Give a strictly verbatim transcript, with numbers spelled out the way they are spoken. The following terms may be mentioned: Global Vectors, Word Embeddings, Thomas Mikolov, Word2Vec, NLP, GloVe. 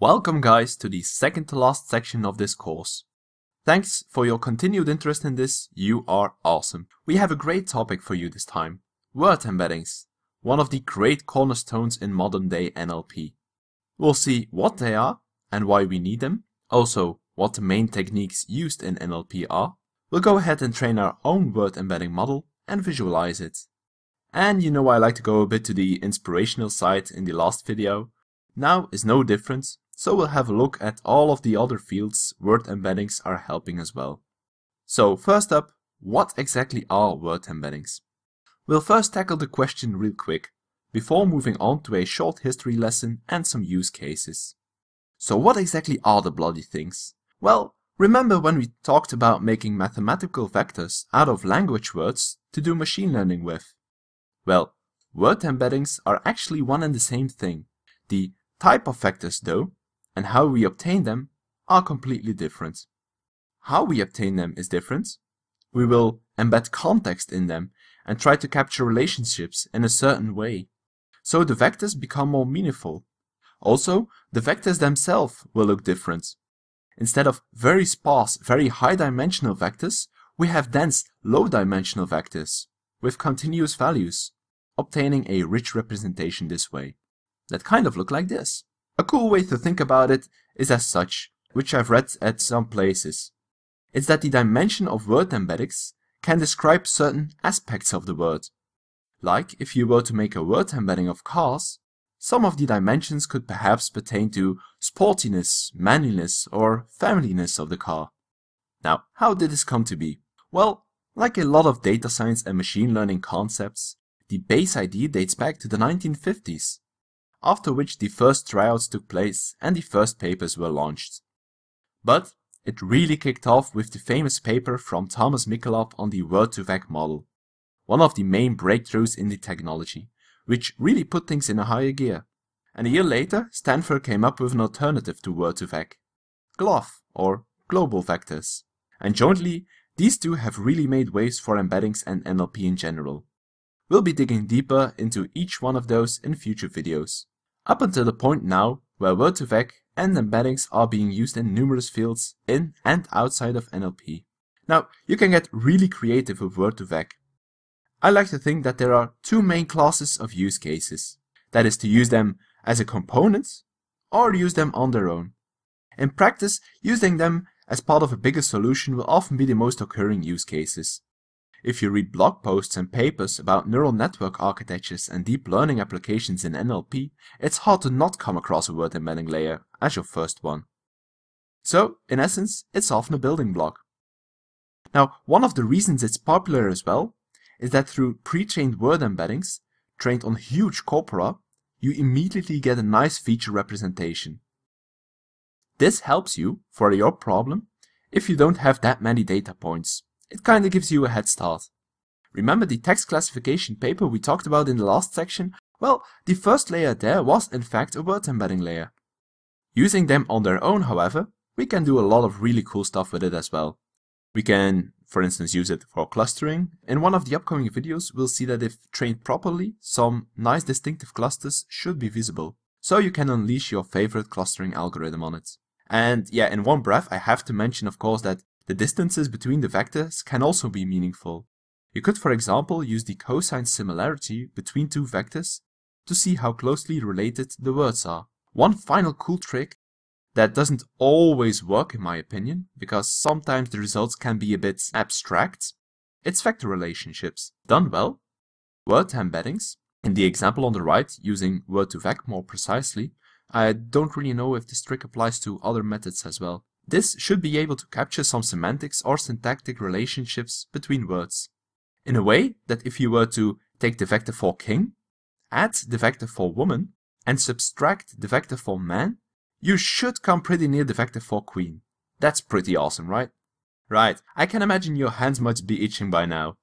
Welcome guys to the second to last section of this course. Thanks for your continued interest in this, you are awesome. We have a great topic for you this time, word embeddings, one of the great cornerstones in modern day N L P. We'll see what they are and why we need them, also what the main techniques used in N L P are. We'll go ahead and train our own word embedding model and visualize it. And you know I like to go a bit to the inspirational side in the last video. Now is no different. So we'll have a look at all of the other fields word embeddings are helping as well. So first up, what exactly are word embeddings? We'll first tackle the question real quick, before moving on to a short history lesson and some use cases. So what exactly are the bloody things? Well, remember when we talked about making mathematical vectors out of language words to do machine learning with? Well, word embeddings are actually one and the same thing. The type of vectors though, and how we obtain them are completely different. How we obtain them is different. We will embed context in them and try to capture relationships in a certain way. So the vectors become more meaningful. Also, the vectors themselves will look different. Instead of very sparse, very high-dimensional vectors, we have dense, low-dimensional vectors with continuous values, obtaining a rich representation this way. That kind of look like this. A cool way to think about it is as such, which I've read at some places. It's that the dimension of word embeddings can describe certain aspects of the word. Like if you were to make a word embedding of cars, some of the dimensions could perhaps pertain to sportiness, manliness or familiness of the car. Now, how did this come to be? Well, like a lot of data science and machine learning concepts, the base idea dates back to the nineteen fifties. After which the first tryouts took place and the first papers were launched. But it really kicked off with the famous paper from Thomas Mikolov on the Word to Vec model, one of the main breakthroughs in the technology, which really put things in a higher gear. And a year later, Stanford came up with an alternative to Word to Vec, GloVe or Global Vectors. And jointly, these two have really made waves for embeddings and N L P in general. We'll be digging deeper into each one of those in future videos. Up until the point now where Word to Vec and embeddings are being used in numerous fields in and outside of N L P. Now, you can get really creative with Word to Vec. I like to think that there are two main classes of use cases. That is to use them as a component or use them on their own. In practice, using them as part of a bigger solution will often be the most occurring use cases. If you read blog posts and papers about neural network architectures and deep learning applications in N L P, it's hard to not come across a word embedding layer as your first one. So, in essence, it's often a building block. Now, one of the reasons it's popular as well is that through pre-trained word embeddings, trained on huge corpora, you immediately get a nice feature representation. This helps you for your problem if you don't have that many data points. It kinda gives you a head start. Remember the text classification paper we talked about in the last section? Well, the first layer there was in fact a word embedding layer. Using them on their own, however, we can do a lot of really cool stuff with it as well. We can, for instance, use it for clustering. In one of the upcoming videos, we'll see that if trained properly, some nice distinctive clusters should be visible, so you can unleash your favorite clustering algorithm on it. And yeah, in one breath, I have to mention, of course, that the distances between the vectors can also be meaningful. You could, for example, use the cosine similarity between two vectors to see how closely related the words are. One final cool trick that doesn't always work in my opinion, because sometimes the results can be a bit abstract, it's vector relationships. Done well, word embeddings, in the example on the right using Word to Vec more precisely, I don't really know if this trick applies to other methods as well. This should be able to capture some semantics or syntactic relationships between words. In a way that if you were to take the vector for king, add the vector for woman, and subtract the vector for man, you should come pretty near the vector for queen. That's pretty awesome, right? Right, I can imagine your hands must be itching by now.